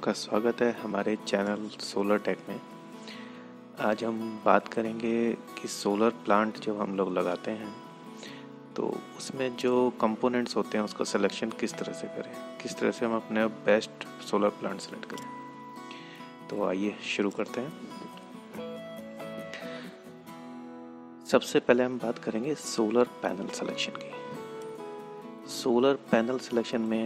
आपका स्वागत है हमारे चैनल सोलर टेक में। आज हम बात करेंगे कि सोलर प्लांट जब हम लोग लगाते हैं तो उसमें जो कंपोनेंट्स होते हैं उसका सिलेक्शन किस तरह से करें, किस तरह से हम अपने बेस्ट सोलर प्लांट सेलेक्ट करें। तो आइए शुरू करते हैं। सबसे पहले हम बात करेंगे सोलर पैनल सिलेक्शन की। सोलर पैनल सिलेक्शन में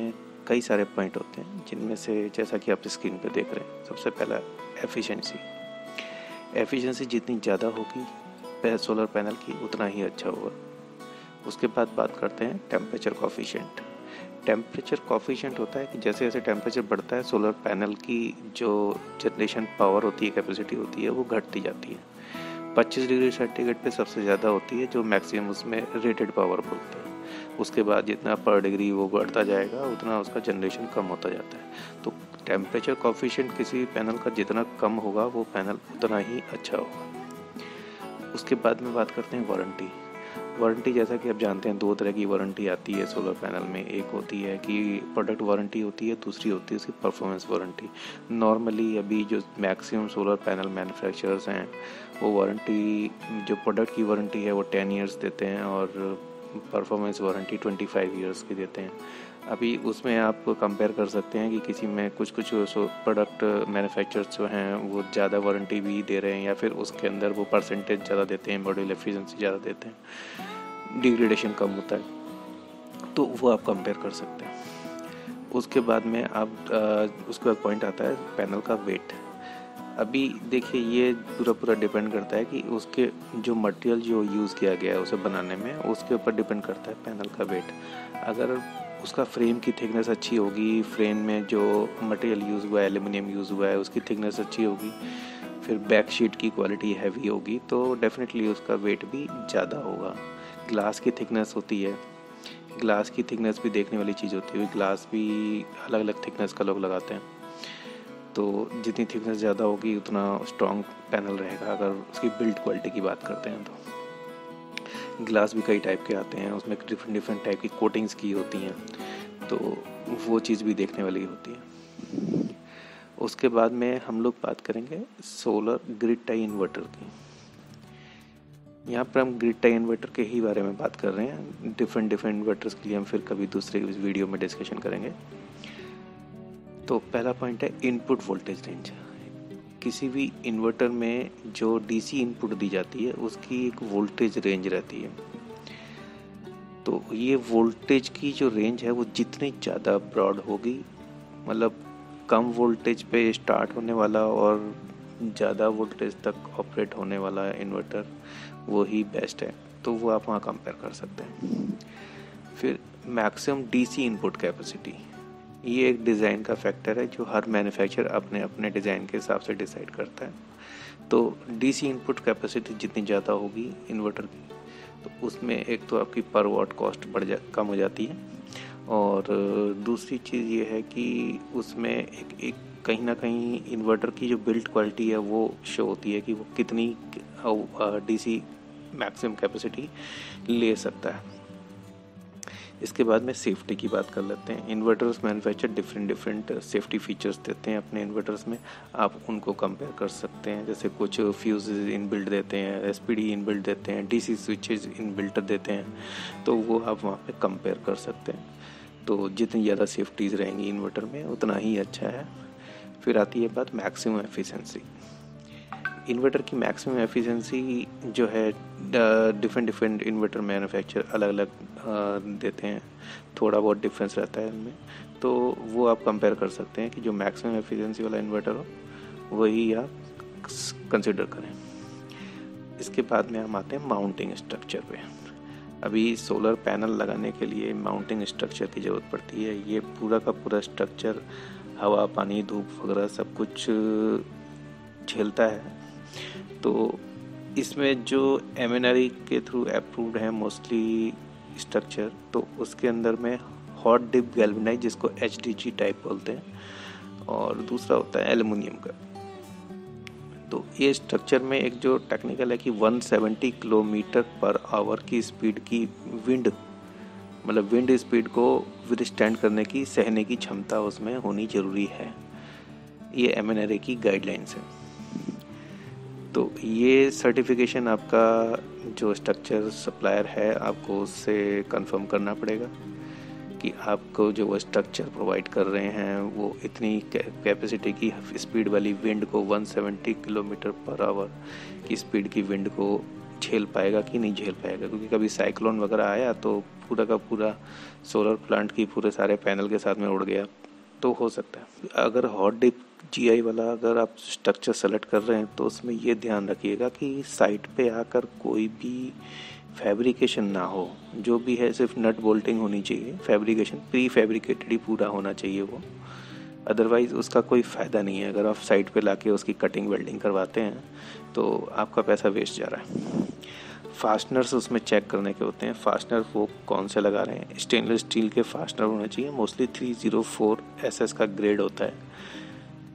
कई सारे पॉइंट होते हैं, जिनमें से जैसा कि आप स्क्रीन पे देख रहे हैं, सबसे पहला एफिशिएंसी जितनी ज़्यादा होगी सोलर पैनल की उतना ही अच्छा होगा। उसके बाद बात करते हैं टेम्परेचर कोफिशिएंट। टेम्परेचर कोफिशिएंट होता है कि जैसे जैसे टेम्परेचर बढ़ता है सोलर पैनल की जो जनरेशन पावर होती है, कैपेसिटी होती है, वो घटती जाती है। 25 डिग्री सेंटीग्रेड पर सबसे ज़्यादा होती है, जो मैक्सिमम उसमें रेटेड पावर बोलते हैं। उसके बाद जितना पर डिग्री वो बढ़ता जाएगा उतना उसका जनरेशन कम होता जाता है। तो टेम्परेचर कोफिशिएंट किसी पैनल का जितना कम होगा वो पैनल उतना ही अच्छा होगा। उसके बाद में बात करते हैं वारंटी। जैसा कि आप जानते हैं दो तरह की वारंटी आती है सोलर पैनल में। एक होती है कि प्रोडक्ट वारंटी होती है, दूसरी होती है उसकी परफॉर्मेंस वारंटी। नॉर्मली अभी जो मैक्सिमम सोलर पैनल मैन्युफैक्चरर्स हैं वो वारंटी, जो प्रोडक्ट की वारंटी है वो 10 ईयर्स देते हैं और परफॉर्मेंस वारंटी 25 ईयर्स की देते हैं। अभी उसमें आप कंपेयर कर सकते हैं कि किसी में कुछ प्रोडक्ट मैन्युफैक्चरर्स जो हैं वो ज़्यादा वारंटी भी दे रहे हैं या फिर उसके अंदर वो परसेंटेज ज़्यादा देते हैं, मॉड्यूल एफिशिएंसी ज़्यादा देते हैं, डिग्रेडेशन कम होता है, तो वो आप कंपेयर कर सकते हैं। उसके बाद में उसके बाद पॉइंट आता है पैनल का वेट। अभी देखिए ये पूरा डिपेंड करता है कि उसके जो मटेरियल जो यूज़ किया गया है उसे बनाने में, उसके ऊपर डिपेंड करता है पैनल का वेट। अगर उसका फ्रेम की थिकनेस अच्छी होगी, फ्रेम में जो मटेरियल यूज़ हुआ है, एल्यूमिनियम यूज़ हुआ है, उसकी थिकनेस अच्छी होगी, फिर बैक शीट की क्वालिटी हैवी होगी तो डेफिनेटली उसका वेट भी ज़्यादा होगा। ग्लास की थिकनेस होती है, ग्लास की थिकनेस भी देखने वाली चीज़ होती है। ग्लास भी अलग अलग थिकनेस का लोग लगाते हैं, तो जितनी थिकनेस ज़्यादा होगी उतना स्ट्रॉन्ग पैनल रहेगा। अगर उसकी बिल्ड क्वालिटी की बात करते हैं तो ग्लास भी कई टाइप के आते हैं, उसमें डिफरेंट टाइप की कोटिंग्स की होती हैं, तो वो चीज़ भी देखने वाली होती है। उसके बाद में हम लोग बात करेंगे सोलर ग्रिड टाई इन्वर्टर की। यहाँ पर हम ग्रिड टाई इन्वर्टर के ही बारे में बात कर रहे हैं। डिफरेंट इन्वर्टर्स के लिए हम फिर कभी दूसरे वीडियो में डिस्कशन करेंगे। तो पहला पॉइंट है इनपुट वोल्टेज रेंज। किसी भी इन्वर्टर में जो डीसी इनपुट दी जाती है उसकी एक वोल्टेज रेंज रहती है, तो ये वोल्टेज की जो रेंज है वो जितनी ज़्यादा ब्रॉड होगी, मतलब कम वोल्टेज पे स्टार्ट होने वाला और ज़्यादा वोल्टेज तक ऑपरेट होने वाला इन्वर्टर, वो ही बेस्ट है। तो वो आप वहाँ कंपेयर कर सकते हैं। फिर मैक्सिमम डीसी इनपुट कैपेसिटी, ये एक डिज़ाइन का फैक्टर है जो हर मैन्युफैक्चरर अपने अपने डिज़ाइन के हिसाब से डिसाइड करता है। तो डीसी इनपुट कैपेसिटी जितनी ज़्यादा होगी इन्वर्टर की, तो उसमें एक तो आपकी पर वाट कॉस्ट कम हो जाती है, और दूसरी चीज़ ये है कि उसमें एक कहीं ना कहीं इन्वर्टर की जो बिल्ड क्वालिटी है वो शो होती है कि वो कितनी डीसी मैक्सिमम कैपेसिटी ले सकता है। इसके बाद में सेफ़्टी की बात कर लेते हैं। Inverters manufacture different safety features देते हैं अपने इन्वर्टर्स में, आप उनको कंपेयर कर सकते हैं। जैसे कुछ फ्यूजेज इनबिल्ट देते हैं, एसपीडी इनबिल्ट देते हैं, डीसी स्विचेज इनबिल्ट देते हैं, तो वो आप वहाँ पे कंपेयर कर सकते हैं। तो जितनी ज़्यादा सेफ्टीज़ रहेंगी इन्वर्टर में उतना ही अच्छा है। फिर आती है बात मैक्सिमम एफिशिएंसी। इन्वर्टर की मैक्सिमम एफिशिएंसी जो है डिफरेंट इन्वर्टर मैन्युफैक्चर अलग अलग देते हैं, थोड़ा बहुत डिफरेंस रहता है इनमें, तो वो आप कंपेयर कर सकते हैं कि जो मैक्सिमम एफिशिएंसी वाला इन्वर्टर हो वही आप कंसिडर करें। इसके बाद में हम आते हैं माउंटिंग स्ट्रक्चर पे। अभी सोलर पैनल लगाने के लिए माउंटिंग स्ट्रक्चर की ज़रूरत पड़ती है। ये पूरा का पूरा स्ट्रक्चर हवा, पानी, धूप वगैरह सब कुछ झेलता है। तो इसमें जो MNRE के थ्रू अप्रूव्ड है मोस्टली स्ट्रक्चर, तो उसके अंदर में हॉट डिप गैल्वेनाइज, जिसको HDG टाइप बोलते हैं, और दूसरा होता है एल्युमिनियम का। तो ये स्ट्रक्चर में एक जो टेक्निकल है कि 170 किलोमीटर पर आवर की स्पीड की विंड, मतलब विंड स्पीड को विदस्टैंड करने की, सहने की क्षमता उसमें होनी ज़रूरी है। ये एमएनआरए की गाइडलाइंस है। तो ये सर्टिफिकेशन आपका जो स्ट्रक्चर सप्लायर है आपको उससे कंफर्म करना पड़ेगा कि आपको जो वो स्ट्रक्चर प्रोवाइड कर रहे हैं वो इतनी कैपेसिटी की स्पीड वाली विंड को 170 किलोमीटर पर आवर की स्पीड की विंड को झेल पाएगा कि नहीं झेल पाएगा, क्योंकि कभी साइक्लोन वगैरह आया तो पूरा का पूरा सोलर प्लांट की पूरे सारे पैनल के साथ में उड़ गया, तो हो सकता है। अगर हॉट डिप जीआई वाला अगर आप स्ट्रक्चर सेलेक्ट कर रहे हैं तो उसमें ये ध्यान रखिएगा कि साइट पे आकर कोई भी फैब्रिकेशन ना हो, जो भी है सिर्फ नट बोल्टिंग होनी चाहिए, फैब्रिकेशन प्री फैब्रिकेटेड ही पूरा होना चाहिए वो, अदरवाइज़ उसका कोई फ़ायदा नहीं है। अगर आप साइट पे लाके उसकी कटिंग वेल्डिंग करवाते हैं तो आपका पैसा वेस्ट जा रहा है। फास्टनर्स उसमें चेक करने के होते हैं, फास्टनर वो कौन से लगा रहे हैं, स्टेनलेस स्टील के फास्टनर होने चाहिए, मोस्टली 304 SS का ग्रेड होता है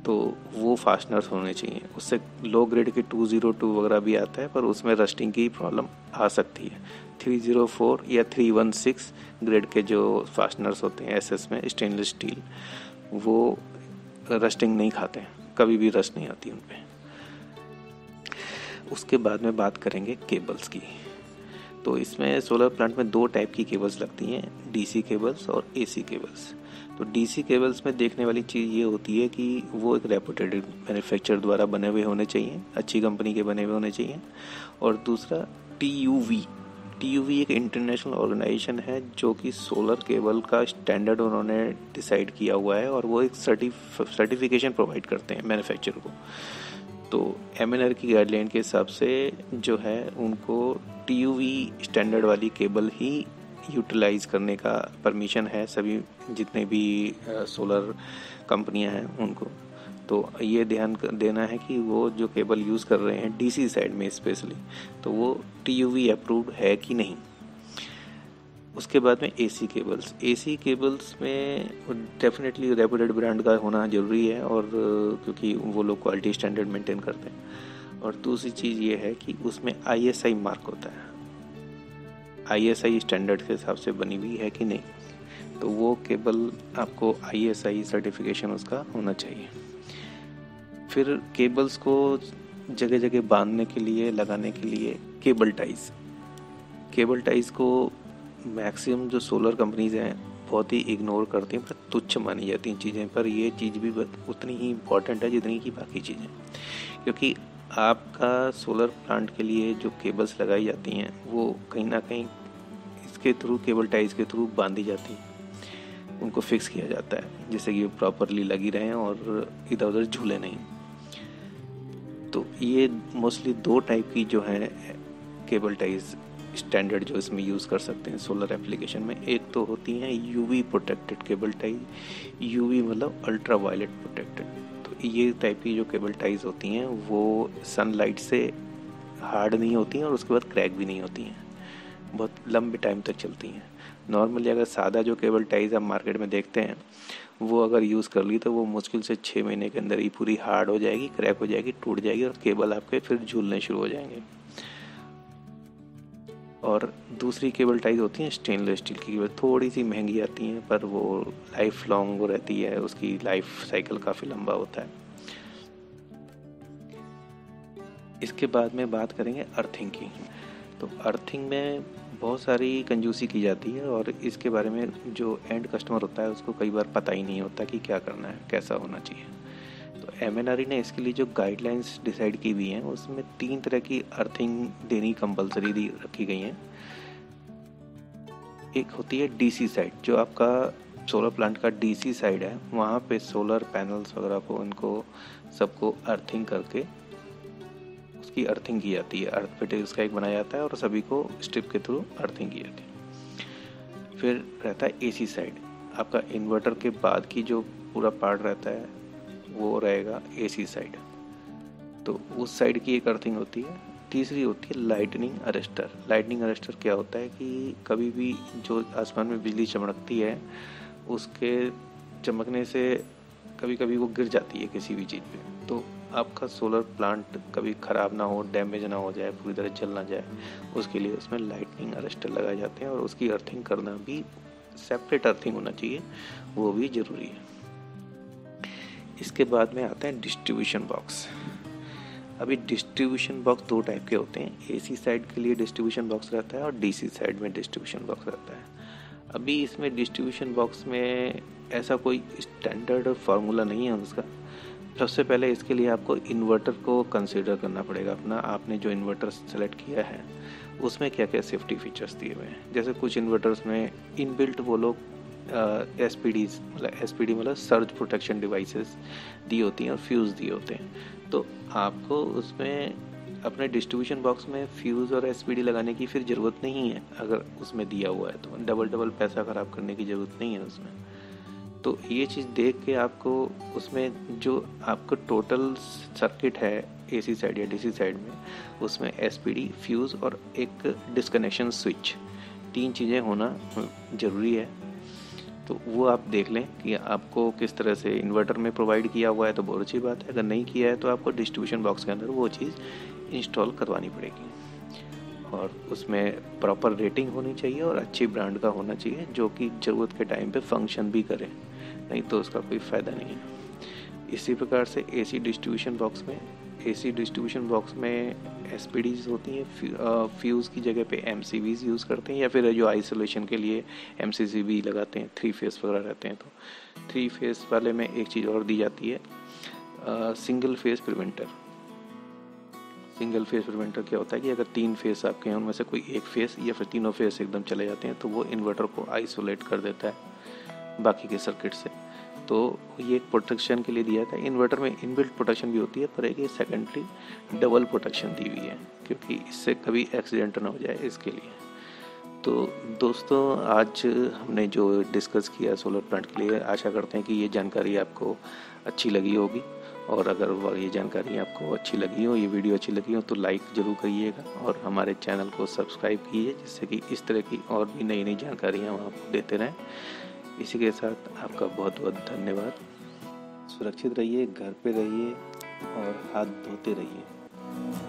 तो वो फास्टनर्स होने चाहिए। उससे लो ग्रेड के 202 वगैरह भी आता है पर उसमें रस्टिंग की प्रॉब्लम आ सकती है। 304 या 316 ग्रेड के जो फास्टनर्स होते हैं SS में स्टेनलेस स्टील वो रस्टिंग नहीं खाते हैं, कभी भी रस्ट नहीं आती उन पे। उसके बाद में बात करेंगे केबल्स की। तो इसमें सोलर प्लांट में दो टाइप की केबल्स लगती हैं, DC केबल्स और AC केबल्स। तो DC केबल्स में देखने वाली चीज़ ये होती है कि वो एक रेपुटेड मैन्युफैक्चरर द्वारा बने हुए होने चाहिए, अच्छी कंपनी के बने हुए होने चाहिए। और दूसरा TUV एक इंटरनेशनल ऑर्गेनाइजेशन है जो कि सोलर केबल का स्टैंडर्ड उन्होंने डिसाइड किया हुआ है और वो एक सर्टिफिकेशन प्रोवाइड करते हैं मैन्युफैक्चरर को। तो MNRE की गाइडलाइन के हिसाब से जो है उनको TUV स्टैंडर्ड वाली केबल ही यूटिलाइज़ करने का परमिशन है सभी जितने भी सोलर कंपनियां हैं उनको। तो ये ध्यान देना है कि वो जो केबल यूज़ कर रहे हैं DC साइड में स्पेशली तो वो TUV अप्रूव्ड है कि नहीं। उसके बाद में AC केबल्स में डेफिनेटली रेपुटेड ब्रांड का होना ज़रूरी है और क्योंकि वो लोग क्वालिटी स्टैंडर्ड मेंटेन करते हैं। और दूसरी चीज़ ये है कि उसमें ISI मार्क होता है, ISI स्टैंडर्ड के हिसाब से बनी हुई है कि नहीं, तो वो केबल आपको ISI सर्टिफिकेशन उसका होना चाहिए। फिर केबल्स को जगह जगह बांधने के लिए लगाने के लिए केबल टाइज को मैक्सिमम जो सोलर कंपनीज हैं बहुत ही इग्नोर करती हैं, पर तुच्छ मानी जाती हैं चीज़ें, पर ये चीज़ भी उतनी ही इम्पॉर्टेंट है जितनी कि बाकी चीज़ें, क्योंकि आपका सोलर प्लांट के लिए जो केबल्स लगाई जाती हैं वो कहीं ना कहीं इसके थ्रू केबल टाइज के थ्रू बांधी जाती हैं, उनको फिक्स किया जाता है जिससे कि वो प्रॉपरली लगी रहें और इधर उधर झूले नहीं। तो ये मोस्टली दो टाइप की जो है केबल टाइज स्टैंडर्ड जो इसमें यूज़ कर सकते हैं सोलर एप्लीकेशन में, एक तो होती हैं UV protected cable ties, UV मतलब अल्ट्रा वायलेट प्रोटेक्टेड। ये टाइप की जो केबल टाइज होती हैं वो सनलाइट से हार्ड नहीं होती हैं और उसके बाद क्रैक भी नहीं होती हैं, बहुत लंबे टाइम तक चलती हैं। नॉर्मली अगर सादा जो केबल टाइज आप मार्केट में देखते हैं वो अगर यूज़ कर ली तो वो मुश्किल से 6 महीने के अंदर ही पूरी हार्ड हो जाएगी, क्रैक हो जाएगी, टूट जाएगी और केबल आपके फिर झूलने शुरू हो जाएंगे। और दूसरी केबल टाइज होती हैं स्टेनलेस स्टील की केबल, थोड़ी सी महंगी आती हैं पर वो लाइफ लॉन्ग रहती है, उसकी लाइफ साइकिल काफ़ी लंबा होता है। इसके बाद में बात करेंगे अर्थिंग की। तो अर्थिंग में बहुत सारी कंजूसी की जाती है और इसके बारे में जो एंड कस्टमर होता है उसको कई बार पता ही नहीं होता कि क्या करना है, कैसा होना चाहिए। तो MNRE ने इसके लिए जो गाइडलाइंस डिसाइड की हुई हैं उसमें 3 तरह की अर्थिंग देनी कंपलसरी रखी गई हैं। एक होती है DC साइड, जो आपका सोलर प्लांट का DC साइड है वहाँ पे सोलर पैनल्स वगैरह को उनको सबको अर्थिंग करके उसकी अर्थिंग की जाती है, अर्थ पेट उसका एक बनाया जाता है और सभी को स्ट्रिप के थ्रू अर्थिंग की जाती है। फिर रहता है AC साइड, आपका इन्वर्टर के बाद की जो पूरा पार्ट रहता है वो रहेगा AC साइड, तो उस साइड की एक अर्थिंग होती है। तीसरी होती है लाइटनिंग अरेस्टर। लाइटनिंग अरेस्टर क्या होता है कि कभी भी जो आसमान में बिजली चमकती है उसके चमकने से कभी कभी वो गिर जाती है किसी भी चीज़ पे, तो आपका सोलर प्लांट कभी ख़राब ना हो, डैमेज ना हो जाए, पूरी तरह जल ना जाए, उसके लिए उसमें लाइटनिंग अरेस्टर लगाए जाते हैं और उसकी अर्थिंग करना भी सेपरेट अर्थिंग होना चाहिए, वो भी ज़रूरी है। इसके बाद में आते हैं डिस्ट्रीब्यूशन बॉक्स। अभी डिस्ट्रीब्यूशन बॉक्स दो टाइप के होते हैं, एसी साइड के लिए डिस्ट्रीब्यूशन बॉक्स रहता है और डीसी साइड में डिस्ट्रीब्यूशन बॉक्स रहता है। अभी इसमें डिस्ट्रीब्यूशन बॉक्स में ऐसा कोई स्टैंडर्ड फार्मूला नहीं है उसका। सबसे पहले इसके लिए आपको इन्वर्टर को कंसीडर करना पड़ेगा अपना। आपने जो इन्वर्टर सेलेक्ट किया है उसमें क्या क्या सेफ्टी फीचर्स दिए हुए हैं। जैसे कुछ इन्वर्टर्स में इनबिल्ट वो लोग एसपीडी मतलब सर्ज प्रोटेक्शन डिवाइसेस दी होती हैं और फ्यूज़ दिए होते हैं, तो आपको उसमें अपने डिस्ट्रीब्यूशन बॉक्स में फ्यूज़ और एसपीडी लगाने की फिर ज़रूरत नहीं है। अगर उसमें दिया हुआ है तो डबल पैसा ख़राब करने की ज़रूरत नहीं है उसमें। तो ये चीज़ देख के आपको उसमें जो आपको टोटल सर्किट है एसी साइड या डीसी साइड में, उसमें एसपीडी, फ्यूज़ और एक डिस्कनेक्शन स्विच, तीन चीज़ें होना ज़रूरी है। तो वो आप देख लें कि आपको किस तरह से इन्वर्टर में प्रोवाइड किया हुआ है तो बहुत अच्छी बात है, अगर नहीं किया है तो आपको डिस्ट्रीब्यूशन बॉक्स के अंदर वो चीज़ इंस्टॉल करवानी पड़ेगी। और उसमें प्रॉपर रेटिंग होनी चाहिए और अच्छी ब्रांड का होना चाहिए जो कि ज़रूरत के टाइम पे फंक्शन भी करे, नहीं तो उसका कोई फ़ायदा नहीं है। इसी प्रकार से एसी डिस्ट्रीब्यूशन बॉक्स में एसपीडीज होती हैं, फ्यूज़ की जगह पे एमसीबीज यूज़ करते हैं या फिर जो आइसोलेशन के लिए एमसीसीबी लगाते हैं, थ्री फेस वगैरह रहते हैं। तो थ्री फेस वाले में एक चीज़ और दी जाती है, single phase preventer. Single phase preventer क्या होता है कि अगर तीन फेस आपके हैं उनमें से कोई एक फेस या फिर तीनों फेस एकदम चले जाते हैं तो वो इन्वर्टर को आइसोलेट कर देता है बाकी के सर्किट से। तो ये एक प्रोटेक्शन के लिए दिया था। इन्वर्टर में इनबिल्ट प्रोटेक्शन भी होती है पर एक सेकेंडरी डबल प्रोटेक्शन दी हुई है क्योंकि इससे कभी एक्सीडेंट ना हो जाए इसके लिए। तो दोस्तों, आज हमने जो डिस्कस किया सोलर प्लांट के लिए, आशा करते हैं कि ये जानकारी आपको अच्छी लगी होगी। और अगर ये जानकारी आपको अच्छी लगी हो, ये वीडियो अच्छी लगी हो, तो लाइक ज़रूर करिएगा और हमारे चैनल को सब्सक्राइब कीजिए जिससे कि इस तरह की और भी नई नई जानकारियाँ हम आपको देते रहें। इसी के साथ आपका बहुत बहुत धन्यवाद। सुरक्षित रहिए, घर पे रहिए और हाथ धोते रहिए।